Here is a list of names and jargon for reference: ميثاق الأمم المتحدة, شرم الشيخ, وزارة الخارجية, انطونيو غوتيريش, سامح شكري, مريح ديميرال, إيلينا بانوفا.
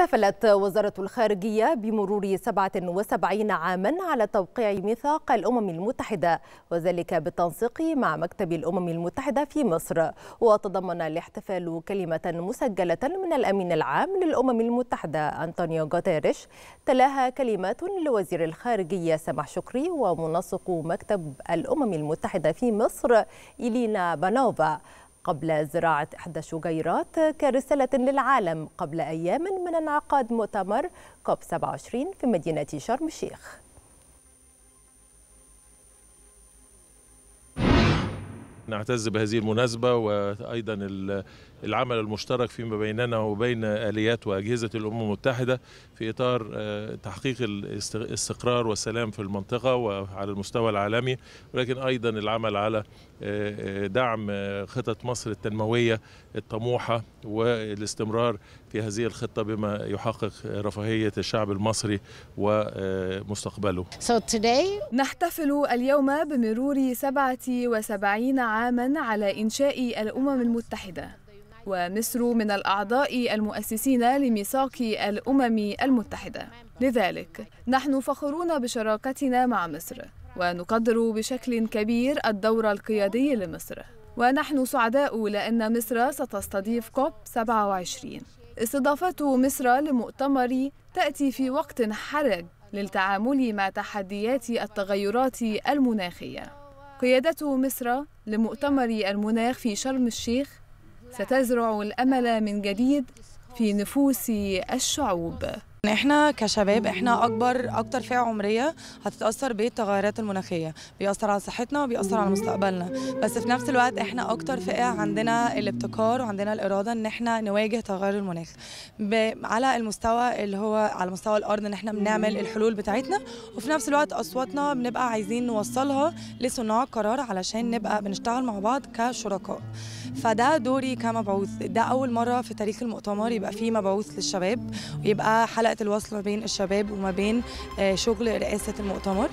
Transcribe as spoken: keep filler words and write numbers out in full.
احتفلت وزارة الخارجية بمرور سبعة وسبعين عاما على توقيع ميثاق الأمم المتحدة، وذلك بالتنسيق مع مكتب الأمم المتحدة في مصر. وتضمن الاحتفال كلمة مسجلة من الأمين العام للأمم المتحدة انطونيو غوتيريش، تلاها كلمات لوزير الخارجية سامح شكري ومنسق مكتب الأمم المتحدة في مصر إيلينا بانوفا، قبل زراعة إحدى الشجيرات كرسالة للعالم قبل أيام من انعقاد مؤتمر كوب سبعة وعشرين في مدينة شرم الشيخ. نعتز بهذه المناسبة وأيضا العمل المشترك فيما بيننا وبين آليات وأجهزة الأمم المتحدة في إطار تحقيق الاستقرار والسلام في المنطقة وعلى المستوى العالمي، ولكن أيضا العمل على دعم خطط مصر التنموية الطموحة والاستمرار في هذه الخطة بما يحقق رفاهية الشعب المصري ومستقبله. so today... نحتفل اليوم بمرور سبعة وسبعين عاما على إنشاء الأمم المتحدة، ومصر من الأعضاء المؤسسين لميثاق الأمم المتحدة. لذلك نحن فخورون بشراكتنا مع مصر، ونقدر بشكل كبير الدور القيادي لمصر، ونحن سعداء لأن مصر ستستضيف كوب سبعة وعشرين. استضافة مصر لمؤتمر تأتي في وقت حرج للتعامل مع تحديات التغيرات المناخية. قيادة مصر لمؤتمر المناخ في شرم الشيخ ستزرع الأمل من جديد في نفوس الشعوب. احنا كشباب احنا اكبر اكتر فئه عمريه هتتاثر بالتغيرات المناخيه، بيأثر على صحتنا وبيأثر على مستقبلنا، بس في نفس الوقت احنا اكتر فئه عندنا الابتكار وعندنا الاراده ان احنا نواجه تغير المناخ على المستوى اللي هو على مستوى الارض، ان احنا بنعمل الحلول بتاعتنا، وفي نفس الوقت اصواتنا بنبقى عايزين نوصلها لصناع القرار علشان نبقى بنشتغل مع بعض كشركاء. فده دوري كمبعوث. ده اول مره في تاريخ المؤتمر يبقى فيه مبعوث للشباب ويبقى حلقه الوصل ما بين الشباب وما بين شغل رئاسة المؤتمر.